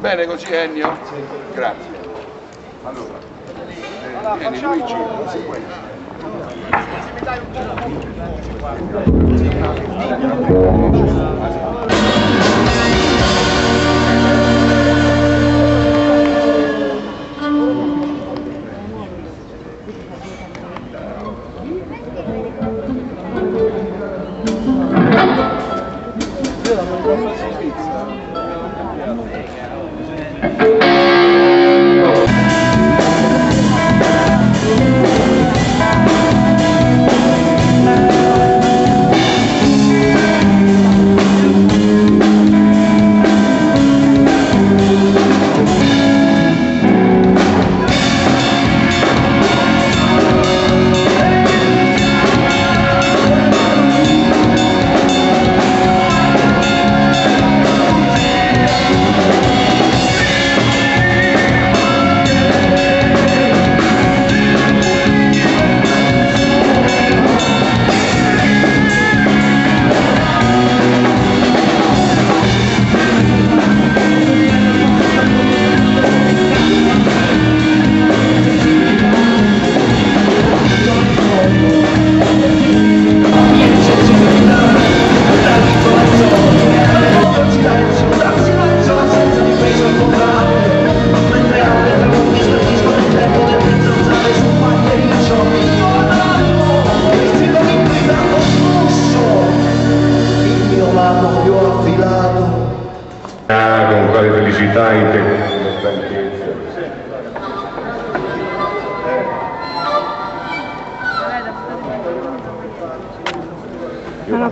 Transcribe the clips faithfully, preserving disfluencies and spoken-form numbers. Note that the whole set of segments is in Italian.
Bene così Ennio? Grazie. Allora, eh, vieni Luigi, se vuoi.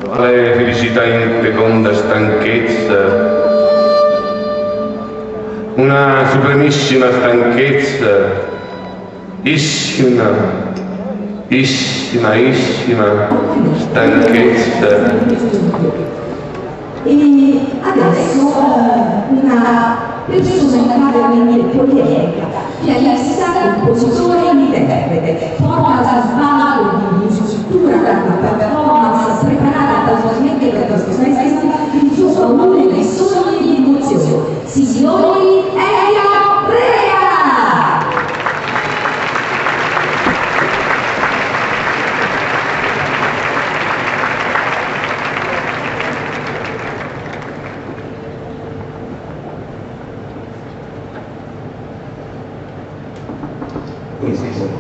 Quale felicità in feconda stanchezza, una supremissima stanchezza, issima, issima, issima stanchezza. E adesso una persona in grado di dire politica, pianista, compositore e interprete, forma da sballo di struttura da performance preparata totalmente per questo senso, il suo valore e le sue emozioni. Signori, Ennio Rega! Questo è una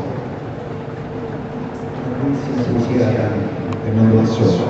bellissima musica. E non lo so.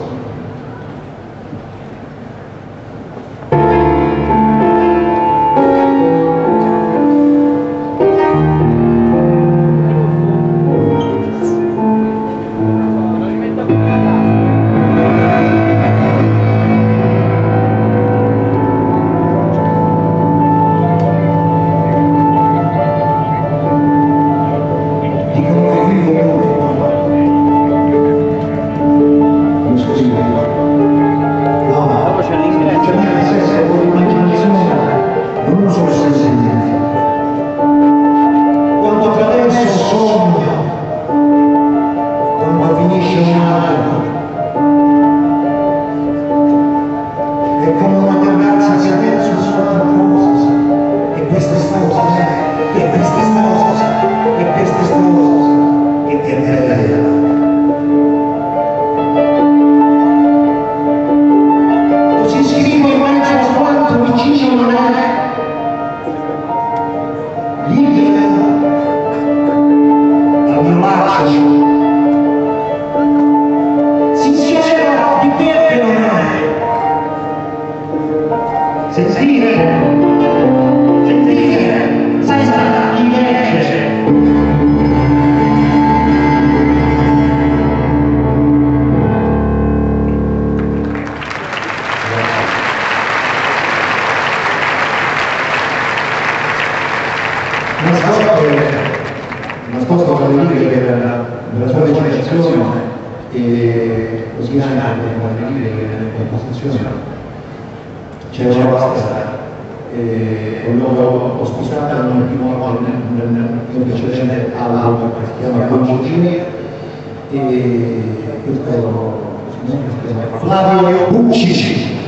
Quando finisce un altro e così anche per dire che non funziona. C'è una cosa, l'ho sposata nel primo nel precedente all'album che si chiama Congini, e questo è lo Flavio Buccici.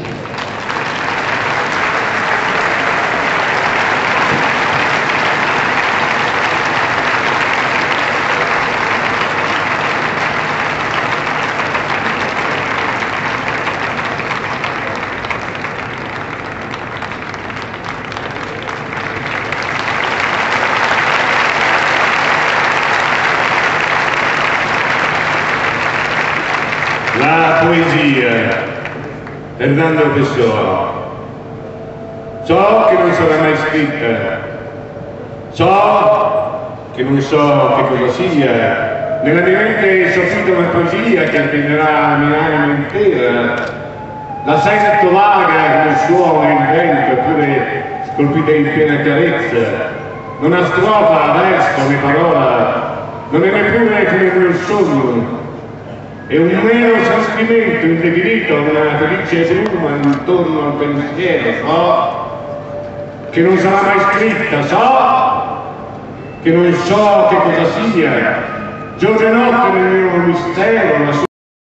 Fernando Pessoa, ciò che non sarà mai scritta, ciò che non so che cosa sia, nella mia mente soffitto una poesia che attenderà la mia anima intera, la sento vaga come suono in vento, oppure scolpita in piena chiarezza, non ha strofa, verso né parola, non è neppure come un sogno. È un mero trascrimento indefinito, una felice bruma intorno al pensiero, so che non sarà mai scritta, so che non so che cosa sia, giorno e notte nel mio mistero, la sua